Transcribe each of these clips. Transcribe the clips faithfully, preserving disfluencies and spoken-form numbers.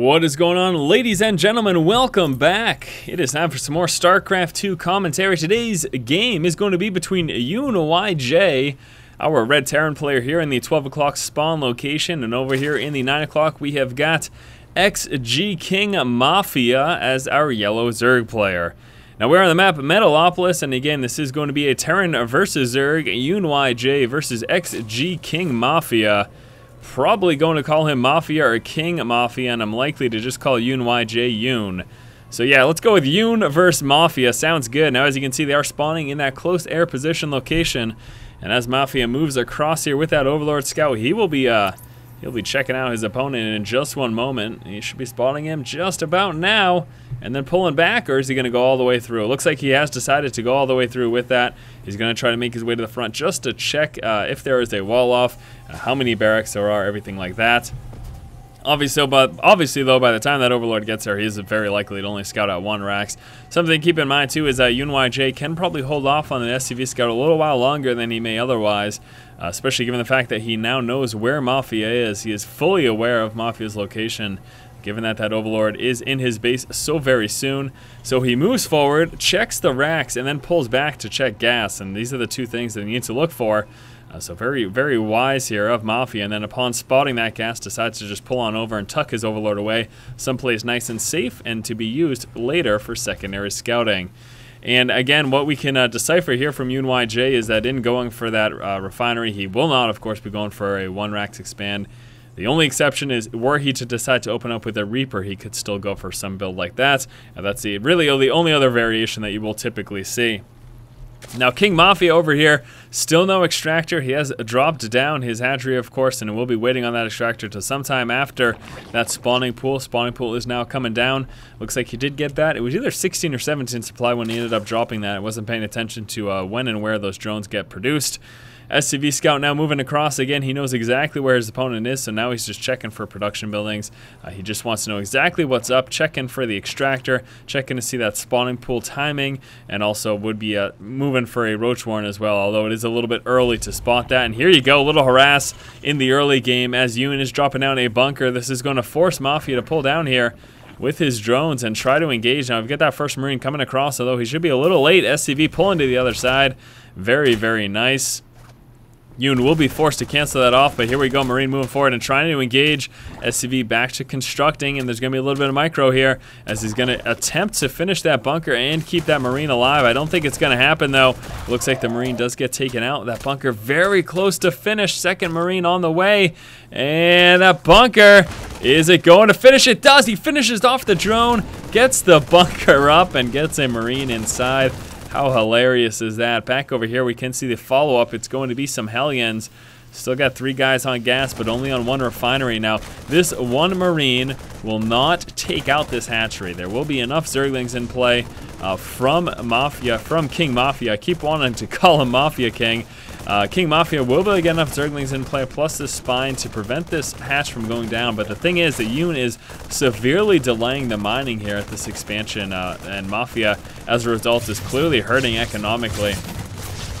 What is going on, ladies and gentlemen? Welcome back. It is time for some more StarCraft two commentary. Today's game is going to be between Yoon Y J, our red Terran player here in the twelve o'clock spawn location, and over here in the nine o'clock we have got X G King Mafia as our yellow Zerg player. Now we're on the map Metalopolis, and again this is going to be a Terran versus Zerg, Yoon Y J versus X G King Mafia. Probably going to call him Mafia or King Mafia, and I'm likely to just call Yoon Y J Yoon. So yeah, let's go with Yoon versus Mafia. Sounds good. Now as you can see, they are spawning in that close air position location, and as Mafia moves across here with that Overlord Scout, he will be uh he'll be checking out his opponent in just one moment. He should be spotting him just about now, and then pulling back, or is he going to go all the way through? It looks like he has decided to go all the way through with that. He's going to try to make his way to the front just to check uh, if there is a wall off, uh, how many barracks there are, everything like that. Obviously, but obviously though, by the time that Overlord gets there, he is very likely to only scout out one Rax. Something to keep in mind too is that Yoon Y J can probably hold off on the S C V scout a little while longer than he may otherwise, uh, especially given the fact that he now knows where Mafia is. He is fully aware of Mafia's location, given that that Overlord is in his base so very soon. So he moves forward, checks the Rax, and then pulls back to check gas, and these are the two things that you need to look for. Uh, so very, very wise here of Mafia, and then upon spotting that gas, decides to just pull on over and tuck his Overlord away someplace nice and safe and to be used later for secondary scouting. And again, what we can uh, decipher here from Yoon Y J is that in going for that uh, refinery, he will not, of course, be going for a one Rax expand. The only exception is, were he to decide to open up with a Reaper, he could still go for some build like that. And that's the, really the only other variation that you will typically see. Now King Mafia over here, still no extractor. He has dropped down his Hadria, of course, and will be waiting on that extractor till sometime after that spawning pool. Spawning pool is now coming down. Looks like he did get that. It was either sixteen or seventeen supply when he ended up dropping that. I wasn't paying attention to uh, when and where those drones get produced. S C V Scout now moving across again. He knows exactly where his opponent is, so now he's just checking for production buildings. Uh, he just wants to know exactly what's up, checking for the extractor, checking to see that spawning pool timing, and also would be uh, moving for a Roach Warren as well, although it is a little bit early to spot that. And here you go, a little harass in the early game as Yoon is dropping down a bunker. This is going to force Mafia to pull down here with his drones and try to engage. Now we've got that first Marine coming across, although he should be a little late. S C V pulling to the other side. Very, very nice. Yoon will be forced to cancel that off, but here we go, Marine moving forward and trying to engage. S C V back to constructing, and there's going to be a little bit of micro here as he's going to attempt to finish that bunker and keep that Marine alive. I don't think it's going to happen, though. Looks like the Marine does get taken out. That bunker very close to finish. Second Marine on the way, and that bunker, is it going to finish? It does. He finishes off the drone, gets the bunker up, and gets a Marine inside. How hilarious is that? Back over here, we can see the follow-up. It's going to be some Hellions. Still got three guys on gas, but only on one refinery. Now, this one Marine will not take out this hatchery. There will be enough Zerglings in play uh, from Mafia, from King Mafia. I keep wanting to call him Mafia King. Uh, King Mafia will be getting enough Zerglings in play, plus the Spine, to prevent this hatch from going down. But the thing is that Yoon is severely delaying the mining here at this expansion, uh, and Mafia, as a result, is clearly hurting economically.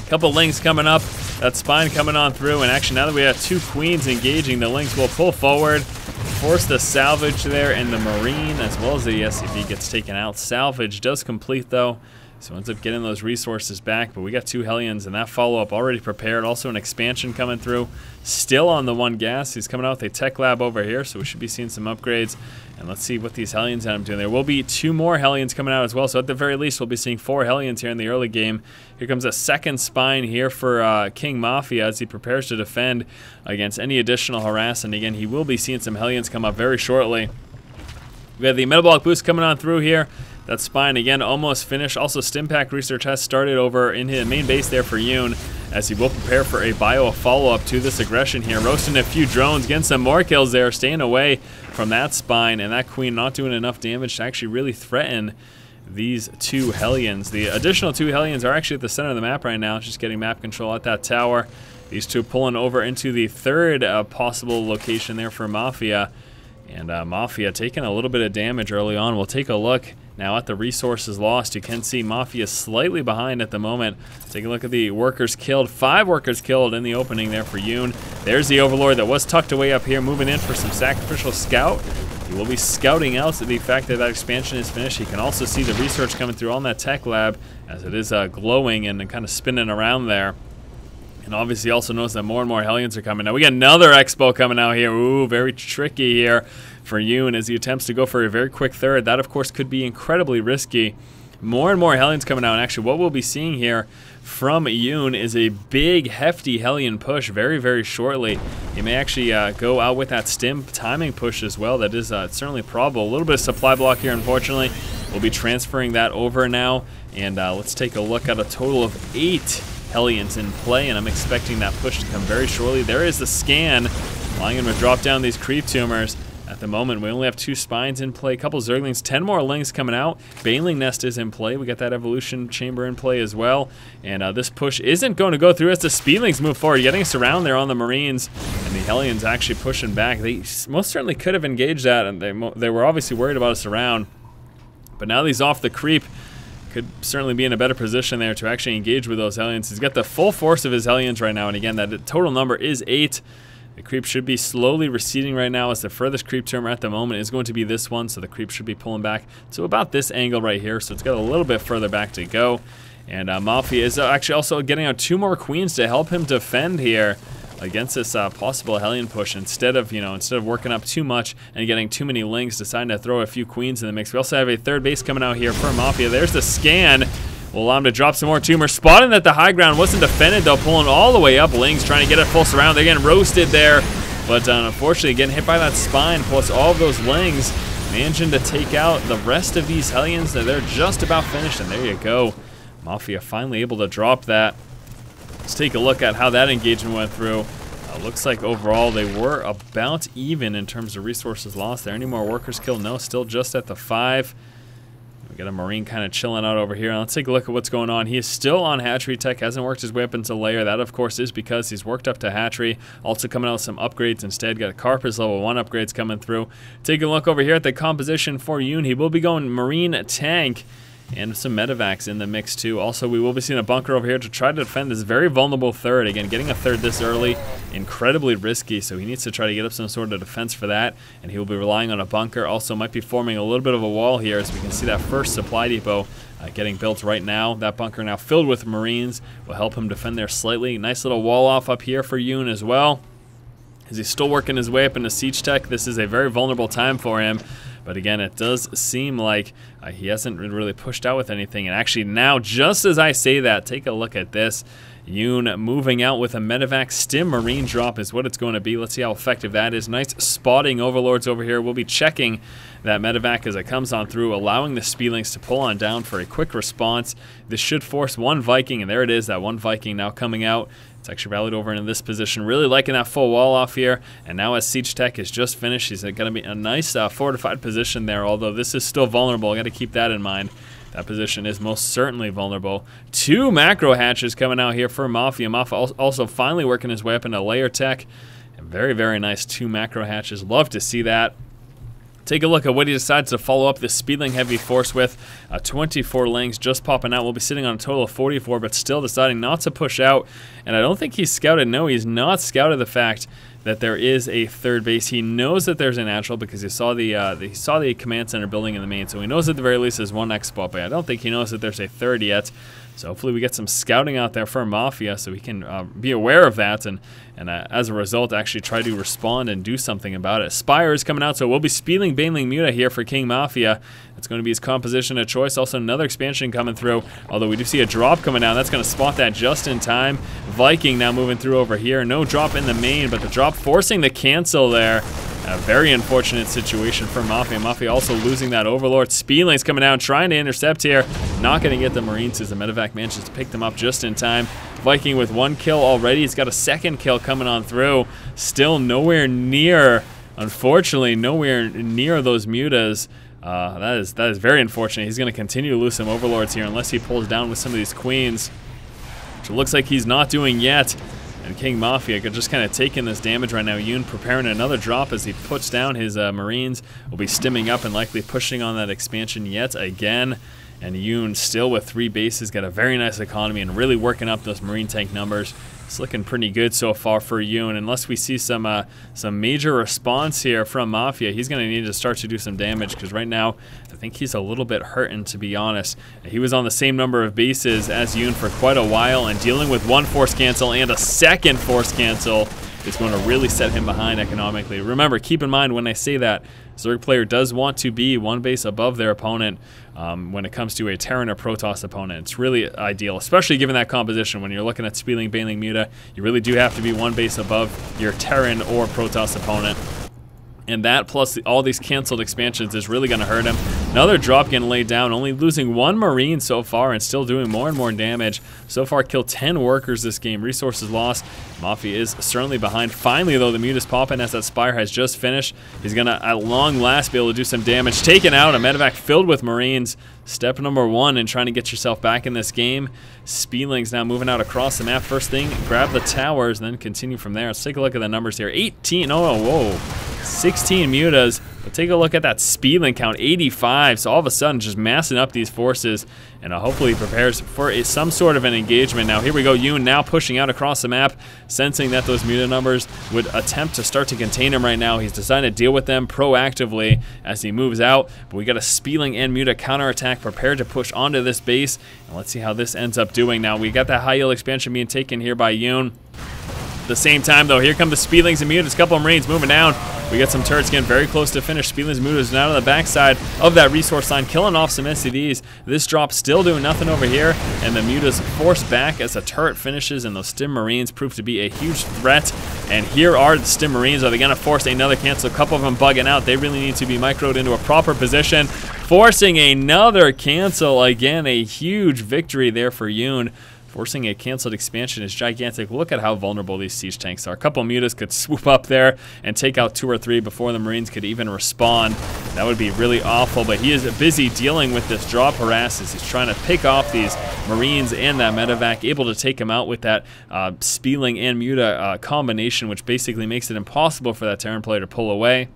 Couple Lynx coming up, that Spine coming on through, and actually now that we have two Queens engaging, the Lynx will pull forward, force the salvage there, and the Marine, as well as the S C V, gets taken out. Salvage does complete, though, so ends up getting those resources back, but we got two Hellions and that follow-up already prepared. Also an expansion coming through, still on the one gas. He's coming out with a tech lab over here, so we should be seeing some upgrades. And let's see what these Hellions end up doing. There will be two more Hellions coming out as well, so at the very least, we'll be seeing four Hellions here in the early game. Here comes a second Spine here for uh, King Mafia as he prepares to defend against any additional harass. And again, he will be seeing some Hellions come up very shortly. We have the metabolic boost coming on through here. That Spine, again, almost finished. Also, Stimpack research has started over in his main base there for Yoon, as he will prepare for a bio follow-up to this aggression here. Roasting a few drones, getting some more kills there, staying away from that Spine, and that Queen not doing enough damage to actually really threaten these two Hellions. The additional two Hellions are actually at the center of the map right now, just getting map control at that tower. These two pulling over into the third uh, possible location there for Mafia. And uh, Mafia taking a little bit of damage early on. We'll take a look now at the resources lost. You can see Mafia slightly behind at the moment. Take a look at the workers killed. Five workers killed in the opening there for Yoon. There's the Overlord that was tucked away up here, moving in for some sacrificial scout. He will be scouting out the fact that that expansion is finished. He can also see the research coming through on that tech lab as it is uh, glowing and kind of spinning around there. And obviously also notice that more and more Hellions are coming. Now we got another Expo coming out here. Ooh, very tricky here for Yoon as he attempts to go for a very quick third. That, of course, could be incredibly risky. More and more Hellions coming out. And actually what we'll be seeing here from Yoon is a big, hefty Hellion push very, very shortly. He may actually uh, go out with that stim timing push as well. That is uh, certainly probable. A little bit of supply block here, unfortunately. We'll be transferring that over now. And uh, let's take a look at a total of eight Hellions in play, and I'm expecting that push to come very shortly. There is the scan. Lion would drop down these creep tumors. At the moment, we only have two spines in play, a couple Zerglings, ten more Lings coming out. Baneling Nest is in play. We got that Evolution Chamber in play as well. And uh, this push isn't going to go through as the Speedlings move forward, getting surround there on the Marines. And the Hellions actually pushing back. They most certainly could have engaged that, and they, mo they were obviously worried about a surround. But now these off the creep could certainly be in a better position there to actually engage with those Hellions. He's got the full force of his Hellions right now, and again, that total number is eight. The creep should be slowly receding right now as the furthest creep tumor at the moment is going to be this one, so the creep should be pulling back to about this angle right here, so it's got a little bit further back to go. And uh, Mafia is actually also getting out two more queens to help him defend here against this uh, possible Hellion push. Instead of, you know, instead of working up too much and getting too many Lings, deciding to throw a few queens in the mix. We also have a third base coming out here for Mafia. There's the scan. We'll allow him to drop some more tumors. Spotting that the high ground wasn't defended, though, pulling all the way up. Lings trying to get a full surround. They're getting roasted there. But uh, unfortunately, getting hit by that spine, plus all of those Lings, managing to take out the rest of these Hellions. They're just about finished, and there you go. Mafia finally able to drop that. Let's take a look at how that engagement went through. Uh, looks like overall they were about even in terms of resources lost. There any more workers killed? No, still just at the five. We got a Marine kind of chilling out over here. Let's take a look at what's going on. He is still on hatchery tech, hasn't worked his way up into layer. That, of course, is because he's worked up to hatchery. Also coming out with some upgrades instead. Got a Carpus level one upgrades coming through. Take a look over here at the composition for Yoon. He will be going Marine tank and some medevacs in the mix, too. Also, we will be seeing a bunker over here to try to defend this very vulnerable third. Again, getting a third this early, incredibly risky, so he needs to try to get up some sort of defense for that, and he will be relying on a bunker. Also, might be forming a little bit of a wall here, as we can see that first supply depot uh, getting built right now. That bunker now filled with Marines will help him defend there slightly. Nice little wall off up here for Yoon as well, as he's still working his way up into siege tech. This is a very vulnerable time for him. But again, it does seem like uh, he hasn't really pushed out with anything. And actually now, just as I say that, take a look at this. Yoon moving out with a medevac stim Marine drop is what it's going to be. Let's see how effective that is. Nice spotting overlords over here. We'll be checking that medevac as it comes on through, allowing the Speedlings to pull on down for a quick response. This should force one Viking, and there it is, that one Viking now coming out. It's actually rallied over into this position, really liking that full wall off here. And now as siege tech is just finished, he's going to be in a nice uh, fortified position there, although this is still vulnerable. I got to keep that in mind. That position is most certainly vulnerable. Two macro hatches coming out here for Mafia. Mafia also finally working his way up into layer tech. And very, very nice two macro hatches. Love to see that. Take a look at what he decides to follow up this Speedling heavy force with. Uh, twenty-four Lings just popping out. We'll be sitting on a total of forty-four, but still deciding not to push out. And I don't think he's scouted. No, he's not scouted the fact that there is a third base. He knows that there's a natural because he saw the, uh, the he saw the command center building in the main, so he knows at the very least there's one expo, but I don't think he knows that there's a third yet. So hopefully we get some scouting out there for Mafia so he can uh, be aware of that and, and uh, as a result actually try to respond and do something about it. Spire is coming out, so we'll be Speedling Baneling Muta here for King Mafia. That's going to be his composition of choice. Also another expansion coming through, although we do see a drop coming down. That's going to spot that just in time. Viking now moving through over here. No drop in the main, but the drop forcing the cancel there. A very unfortunate situation for Mafia. Mafia also losing that Overlord. Speedlings coming down, trying to intercept here. Not going to get the Marines as the medevac manages to pick them up just in time. Viking with one kill already. He's got a second kill coming on through. Still nowhere near, unfortunately, nowhere near those Mutas. Uh, that is that is very unfortunate. He's going to continue to lose some Overlords here unless he pulls down with some of these Queens, which it looks like he's not doing yet. And King Mafia just kind of taking this damage right now. Yoon preparing another drop as he puts down his uh, Marines. Will be stimming up and likely pushing on that expansion yet again. And Yoon still with three bases, got a very nice economy and really working up those Marine tank numbers. It's looking pretty good so far for Yoon. Unless we see some uh, some major response here from Mafia, he's going to need to start to do some damage, because right now I think he's a little bit hurting, to be honest. He was on the same number of bases as Yoon for quite a while, and dealing with one force cancel and a second force cancel is going to really set him behind economically. Remember, keep in mind when I say that, Zerg player does want to be one base above their opponent um, when it comes to a Terran or Protoss opponent. It's really ideal, especially given that composition. When you're looking at Spieling, Baneling, Muta, you really do have to be one base above your Terran or Protoss opponent. And that plus the, all these canceled expansions is really going to hurt him. Another drop getting laid down, only losing one Marine so far and still doing more and more damage. So far killed ten workers this game, resources lost. Mafia is certainly behind. Finally though, the Muta's popping as that Spire has just finished. He's going to at long last be able to do some damage. Taken out, a medevac filled with Marines. Step number one in trying to get yourself back in this game. Spieling's now moving out across the map. First thing, grab the towers and then continue from there. Let's take a look at the numbers here. eighteen, oh, whoa, sixteen Mutas. But take a look at that Spieling count, eighty-five. So all of a sudden, just massing up these forces, and uh, hopefully prepares for a, some sort of an engagement. Now here we go, Yoon now pushing out across the map, sensing that those Muta numbers would attempt to start to contain him right now. He's decided to deal with them proactively as he moves out, but we got a Spieling and Muta counterattack prepared to push onto this base, and let's see how this ends up doing. Now we got that high yield expansion being taken here by Yoon. At the same time though, here come the Spielings and Mutas, a couple of Marines moving down. We got some turrets getting very close to finish. Spieling's Muta is now on the backside of that resource line, killing off some S C Ds. This drop still doing nothing over here, and the Muta's forced back as the turret finishes, and those Stim Marines prove to be a huge threat. And here are the Stim Marines. Are they gonna force another cancel? A couple of them bugging out. They really need to be microed into a proper position. Forcing another cancel, again, a huge victory there for Yoon. Forcing a canceled expansion is gigantic. Look at how vulnerable these siege tanks are. A couple Mutas could swoop up there and take out two or three before the Marines could even respond. That would be really awful, but he is busy dealing with this drop harass as he's trying to pick off these Marines and that medevac, able to take him out with that uh, Spieling and Muta uh, combination, which basically makes it impossible for that Terran player to pull away.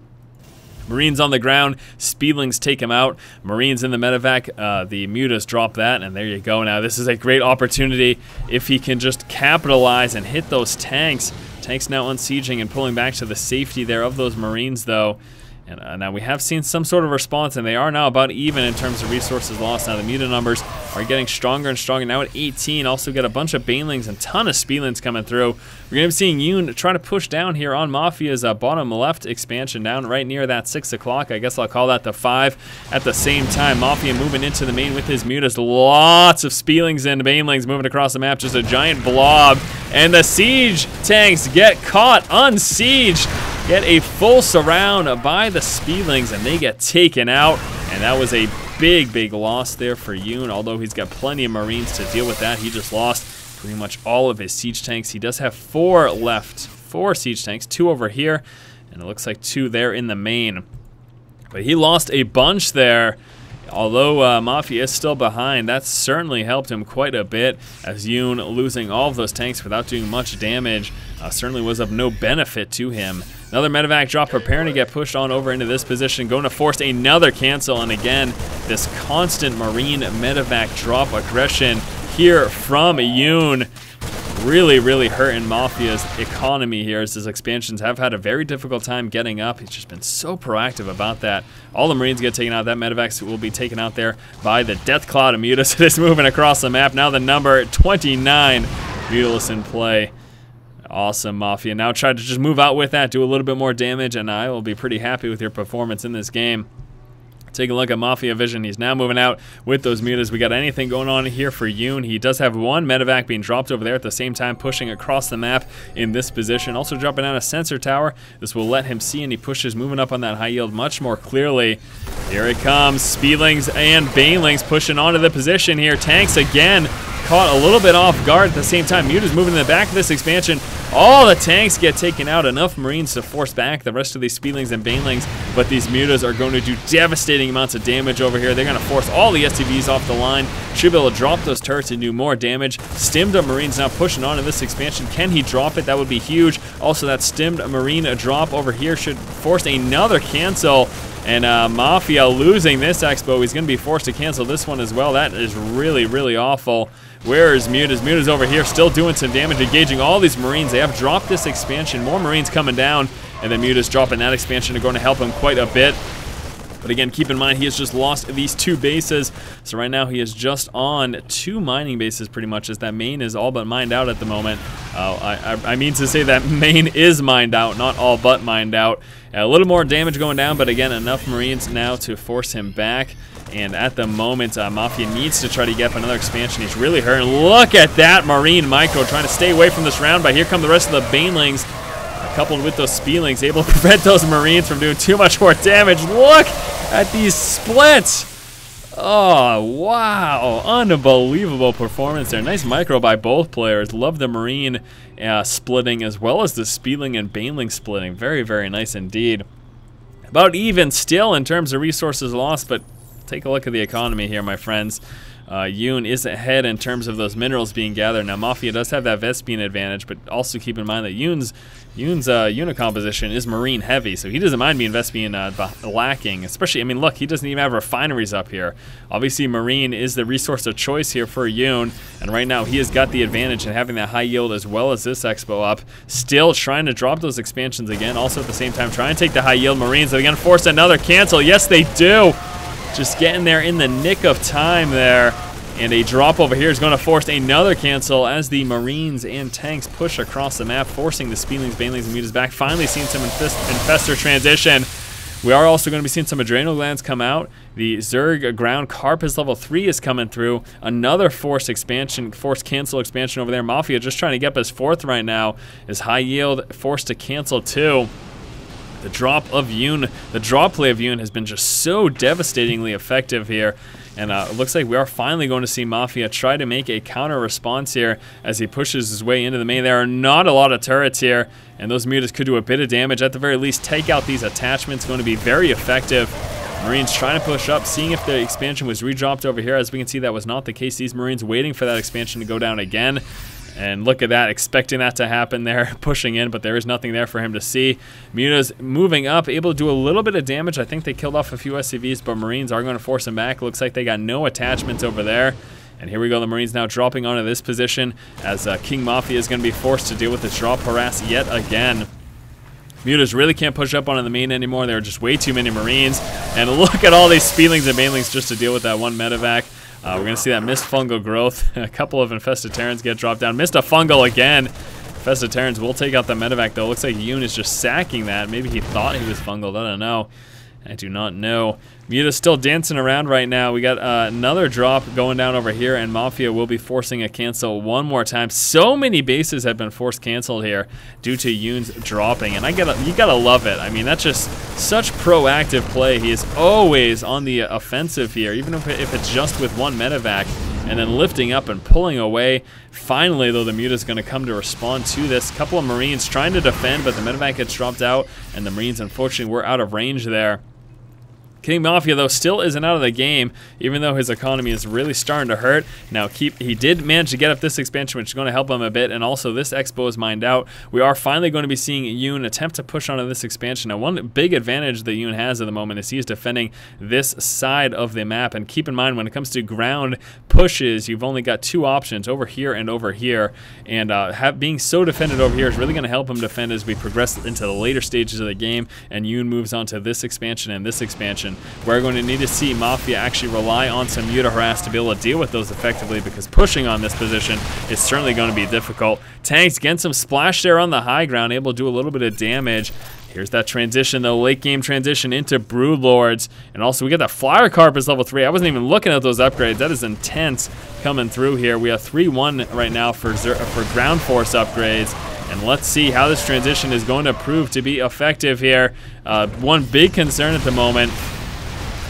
Marines on the ground, Spielings take him out. Marines in the medevac, uh, the Mutas drop that, and there you go. Now this is a great opportunity if he can just capitalize and hit those tanks. Tanks now unsieging and pulling back to the safety there of those Marines though. And uh, now we have seen some sort of response, and they are now about even in terms of resources lost. Now the Muta numbers are getting stronger and stronger. Now at eighteen, also got a bunch of Banelings and ton of Spielings coming through. We're going to be seeing Yoon try to push down here on Mafia's uh, bottom left expansion down right near that six o'clock. I guess I'll call that the five. At the same time, Mafia moving into the main with his Mutas. Lots of Spielings and Banelings moving across the map. Just a giant blob. And the siege tanks get caught, unsieged. Get a full surround by the Spielings, and they get taken out. And that was a big, big loss there for Yoon. Although he's got plenty of Marines to deal with that, he just lost pretty much all of his siege tanks. He does have four left, four siege tanks, two over here, and it looks like two there in the main. But he lost a bunch there. Although uh, Mafia is still behind, that certainly helped him quite a bit, as Yoon losing all of those tanks without doing much damage uh, certainly was of no benefit to him. Another medevac drop preparing to get pushed on over into this position, going to force another cancel, and again, this constant Marine medevac drop aggression here from Yoon. Really, really hurting Mafia's economy here, as his expansions have had a very difficult time getting up. He's just been so proactive about that. All the Marines get taken out. That medevac will be taken out there by the Death Cloud of Mutas. It is moving across the map. Now the number twenty-nine, Mutalis in play. Awesome, Mafia. Now try to just move out with that, do a little bit more damage, and I will be pretty happy with your performance in this game. Take a look at Mafia Vision. He's now moving out with those Mutas. We got anything going on here for Yoon? He does have one medevac being dropped over there at the same time, pushing across the map in this position. Also dropping down a sensor tower. This will let him see, and he pushes, moving up on that high yield much more clearly. Here it comes. Spielings and Banelings pushing onto the position here. Tanks again caught a little bit off guard at the same time. Muta's moving in the back of this expansion. All the tanks get taken out. Enough Marines to force back the rest of these Spielings and Banelings, but these Mutas are going to do devastating amounts of damage over here. They're going to force all the S T Vs off the line. Should be able to drop those turrets and do more damage. Stimmed up Marines now pushing on in this expansion. Can he drop it? That would be huge. Also, that stimmed Marine drop over here should force another cancel. And uh, Mafia losing this expo. He's going to be forced to cancel this one as well. That is really, really awful. Where is Mutas? Mutas over here still doing some damage, engaging all these Marines. They have dropped this expansion. More Marines coming down. And then Mutas dropping that expansion are going to help him quite a bit. But again, keep in mind, he has just lost these two bases. So right now, he is just on two mining bases, pretty much, as that main is all but mined out at the moment. Uh, I, I, I mean to say that main is mined out, not all but mined out. A little more damage going down, but again, enough Marines now to force him back. And at the moment, uh, Mafia needs to try to get up another expansion. He's really hurting. Look at that Marine Micro trying to stay away from this round, but here come the rest of the Banelings. Coupled with those Spielings, able to prevent those Marines from doing too much more damage. Look at these splits. Oh, wow. Unbelievable performance there. Nice micro by both players. Love the Marine uh, splitting as well as the Spieling and Baneling splitting. Very, very nice indeed. About even still in terms of resources lost, but take a look at the economy here, my friends. Uh, Yoon is ahead in terms of those minerals being gathered. Now, Mafia does have that Vespian advantage, but also keep in mind that Yoon's Yoon's uh, unit composition is Marine heavy, so he doesn't mind being Vespian uh, lacking. Especially, I mean, look, he doesn't even have refineries up here. Obviously, Marine is the resource of choice here for Yoon, and right now he has got the advantage in having that high yield as well as this expo up. Still trying to drop those expansions again, also at the same time trying to take the high yield Marines. They're going to force another cancel. Yes, they do. Just getting there in the nick of time there. And a drop over here is going to force another cancel as the Marines and tanks push across the map, forcing the Spielings, Banelings, and Mutas back. Finally seeing some infest Infestor transition. We are also going to be seeing some Adrenal Glands come out. The Zerg Ground Carp is level three is coming through. Another force expansion, force cancel expansion over there. Mafia just trying to get up his fourth right now. Is high yield forced to cancel too. The drop of Yoon, the draw play of Yoon has been just so devastatingly effective here. And uh, it looks like we are finally going to see Mafia try to make a counter response here as he pushes his way into the main. There are not a lot of turrets here, and those Mutas could do a bit of damage. At the very least, take out these attachments. Going to be very effective. Marines trying to push up, seeing if the expansion was redropped over here. As we can see, that was not the case. These Marines waiting for that expansion to go down again. And look at that, expecting that to happen there, pushing in, but there is nothing there for him to see. Mutas moving up, able to do a little bit of damage. I think they killed off a few S C Vs, but Marines are going to force him back. Looks like they got no attachments over there. And here we go, the Marines now dropping onto this position as uh, King Mafia is going to be forced to deal with the drop harass yet again. Mutas really can't push up onto the main anymore. There are just way too many Marines. And look at all these Spielings and Banelings just to deal with that one medevac. Uh, we're going to see that missed fungal growth. A couple of Infested Terrans get dropped down. Missed a fungal again. Infested Terrans will take out the medevac, though. Looks like Yoon is just sacking that. Maybe he thought he was fungal. I don't know. I do not know. Muta's still dancing around right now. We got uh, another drop going down over here, and Mafia will be forcing a cancel one more time. So many bases have been forced canceled here due to Yoon's dropping, and I gotta, you gotta love it. I mean, that's just such proactive play. He is always on the offensive here, even if, if it's just with one medevac, and then lifting up and pulling away. Finally, though, the Muta's going to come to respond to this. A couple of Marines trying to defend, but the medevac gets dropped out, and the Marines, unfortunately, were out of range there. King Mafia, though, still isn't out of the game, even though his economy is really starting to hurt. Now, keep he did manage to get up this expansion, which is going to help him a bit, and also this expo is mined out. We are finally going to be seeing Yoon attempt to push onto this expansion. Now, one big advantage that Yoon has at the moment is he is defending this side of the map, and keep in mind, when it comes to ground pushes, you've only got two options, over here and over here, and uh, have, being so defended over here is really going to help him defend as we progress into the later stages of the game, and Yoon moves on to this expansion and this expansion. We're going to need to see Mafia actually rely on some Muta harass to be able to deal with those effectively, because pushing on this position is certainly going to be difficult. Tanks getting some splash there on the high ground, able to do a little bit of damage. Here's that transition, the late game transition into Broodlords. And also we got that Flyer Carp is level three. I wasn't even looking at those upgrades. That is intense coming through here. We have three one right now for, for ground force upgrades. And let's see how this transition is going to prove to be effective here. Uh, one big concern at the moment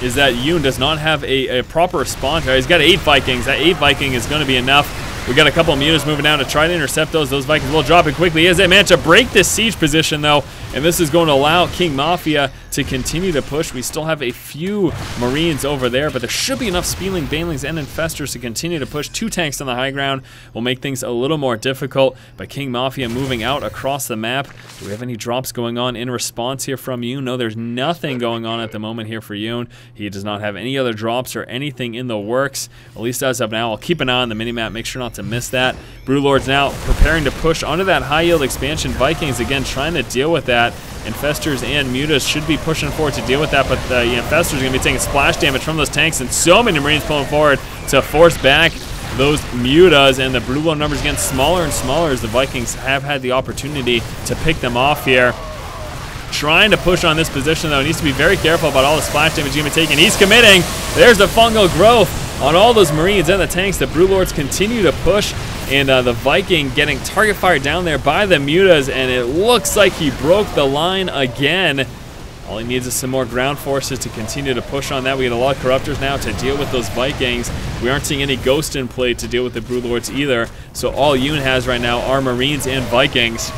is that Yoon does not have a, a proper response. He's got eight Vikings. That eight Viking is going to be enough. We got a couple of Mutas moving down to try to intercept those. Those Vikings will drop it quickly as they manage to break this siege position, though. And this is going to allow King Mafia to continue to push. We still have a few Marines over there, but there should be enough Speedling, Banelings, and Infestors to continue to push. Two tanks on the high ground will make things a little more difficult, but King Mafia moving out across the map. Do we have any drops going on in response here from Yoon? No, there's nothing going on at the moment here for Yoon. He does not have any other drops or anything in the works, at least as of now. I'll keep an eye on the minimap, make sure not to miss that. Broodlord's now preparing to push onto that high yield expansion. Vikings again trying to deal with that. Infestors and Mutas should be pushing forward to deal with that, but the Infestors are going to be taking splash damage from those tanks, and so many Marines pulling forward to force back those Mutas, and the Broodlord numbers getting smaller and smaller as the Vikings have had the opportunity to pick them off here. Trying to push on this position, though, he needs to be very careful about all the splash damage he's going to be taking. He's committing. There's the fungal growth on all those Marines and the tanks. The Broodlords continue to push, and uh, the Viking getting target fired down there by the Mutas, and it looks like he broke the line again. All he needs is some more ground forces to continue to push on that. We get a lot of Corruptors now to deal with those Vikings. We aren't seeing any Ghost in play to deal with the Broodlords either, so all Yoon has right now are Marines and Vikings,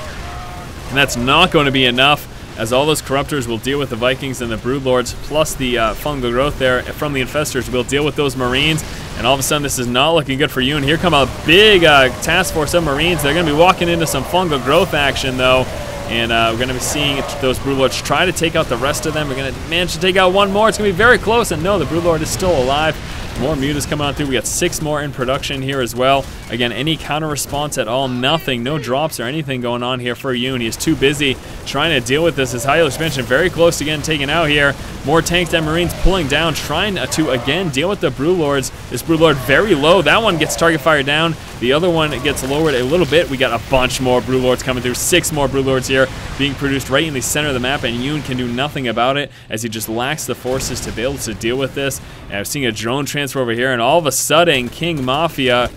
and that's not going to be enough, as all those Corruptors will deal with the Vikings and the Broodlords, plus the uh, fungal growth there from the Infestors will deal with those Marines. And all of a sudden, this is not looking good for you. And here come a big uh, task force of Marines. They're going to be walking into some fungal growth action, though. And uh, we're going to be seeing those Broodlords try to take out the rest of them. We're going to manage to take out one more. It's going to be very close. And no, the Broodlord is still alive. More Mutas coming on through. We got six more in production here as well. Again, any counter response at all, nothing. No drops or anything going on here for Yoon. He is too busy trying to deal with this. His high yield expansion very close to getting taken out here. More tanks and Marines pulling down, trying to again deal with the Broodlords. This Broodlord very low. That one gets target fired down. The other one gets lowered a little bit. We got a bunch more Broodlords coming through. Six more Broodlords here being produced right in the center of the map, and Yoon can do nothing about it as he just lacks the forces to be able to deal with this. And I've seen a drone transfer over here, and all of a sudden King Mafia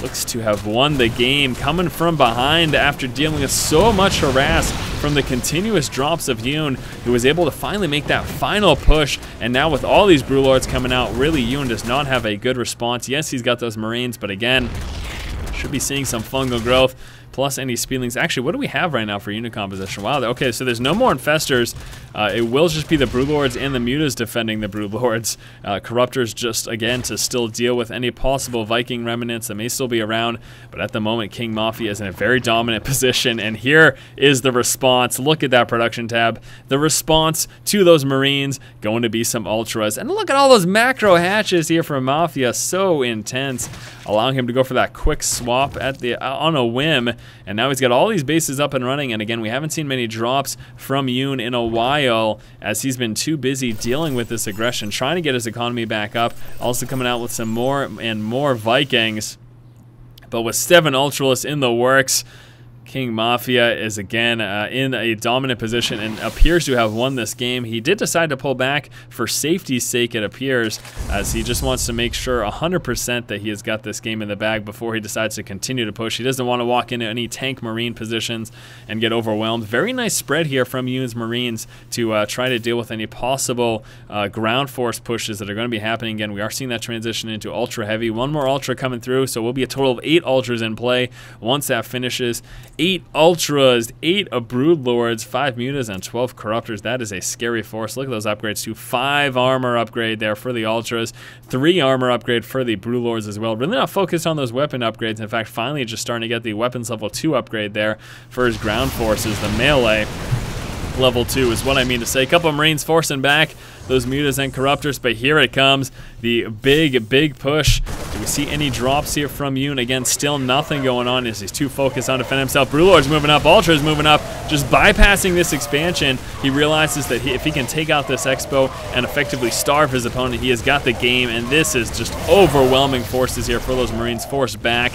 looks to have won the game, coming from behind after dealing with so much harass from the continuous drops of Yoon, who was able to finally make that final push. And now with all these Broodlords coming out, really Yoon does not have a good response. Yes, he's got those Marines, but again, should be seeing some fungal growth plus any Speedlings. Actually, what do we have right now for unit composition? Wow, okay, so there's no more Infestors. Uh, it will just be the Broodlords and the Mutas defending the Broodlords. Uh, Corruptors just, again, to still deal with any possible Viking remnants that may still be around. But at the moment, King Mafia is in a very dominant position. And here is the response. Look at that production tab. The response to those Marines, going to be some Ultras. And look at all those macro hatches here from Mafia. So intense, allowing him to go for that quick swap at the uh, on a whim. And now he's got all these bases up and running, and again, we haven't seen many drops from Yoon in a while, as he's been too busy dealing with this aggression, trying to get his economy back up. Also coming out with some more and more Vikings, but with seven Ultralists in the works, King Mafia is again uh, in a dominant position and appears to have won this game. He did decide to pull back for safety's sake, it appears, as he just wants to make sure one hundred percent that he has got this game in the bag before he decides to continue to push. He doesn't want to walk into any tank Marine positions and get overwhelmed. Very nice spread here from Yoon's Marines to uh, try to deal with any possible uh, ground force pushes that are going to be happening. Again, we are seeing that transition into Ultra Heavy. One more Ultra coming through, so we'll be a total of eight Ultras in play once that finishes. Eight Ultras, eight Broodlords, five Mutas, and twelve Corruptors. That is a scary force. Look at those upgrades too. Five armor upgrade there for the Ultras, three armor upgrade for the Broodlords as well. Really not focused on those weapon upgrades. In fact, finally just starting to get the weapons level two upgrade there for his ground forces, the melee level two is what I mean to say. A couple of Marines forcing back those Mutas and Corruptors, but here it comes, the big, big push. Do we see any drops here from Yoon? Again, still nothing going on as he's too focused on defending himself. Broodlord's moving up, Ultra's moving up, just bypassing this expansion. He realizes that he, if he can take out this expo and effectively starve his opponent, he has got the game, and this is just overwhelming forces here for those Marines forced back.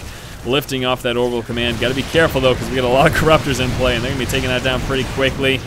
Lifting off that orbital command. Got to be careful, though, because we got a lot of Corruptors in play, and they're going to be taking that down pretty quickly.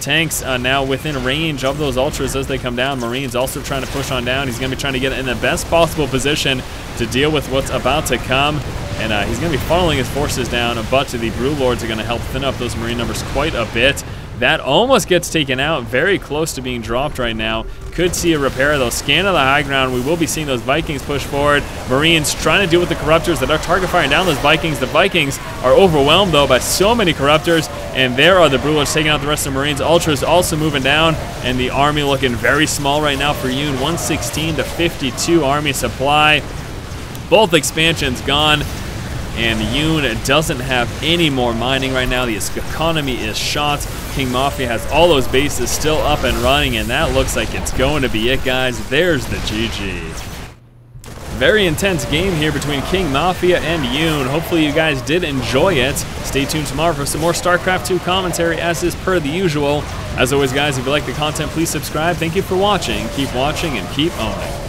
Tanks are now within range of those Ultras as they come down. Marines also trying to push on down. He's going to be trying to get in the best possible position to deal with what's about to come. And uh, he's going to be funneling his forces down, but the Broodlords are going to help thin up those Marine numbers quite a bit. That almost gets taken out. Very close to being dropped right now. Could see a repair though. Scan of the high ground. We will be seeing those Vikings push forward. Marines trying to deal with the Corruptors that are target firing down those Vikings. The Vikings are overwhelmed though by so many Corruptors. And there are the Brulers taking out the rest of the Marines. Ultras also moving down. And the Army looking very small right now for Yoon. one sixteen to fifty-two Army supply. Both expansions gone. And Yoon doesn't have any more mining right now. The economy is shot. King Mafia has all those bases still up and running, and that looks like it's going to be it, guys. There's the G G. Very intense game here between King Mafia and Yoon. Hopefully you guys did enjoy it. Stay tuned tomorrow for some more StarCraft two commentary, as is per the usual. As always, guys, if you like the content, please subscribe. Thank you for watching. Keep watching and keep owning.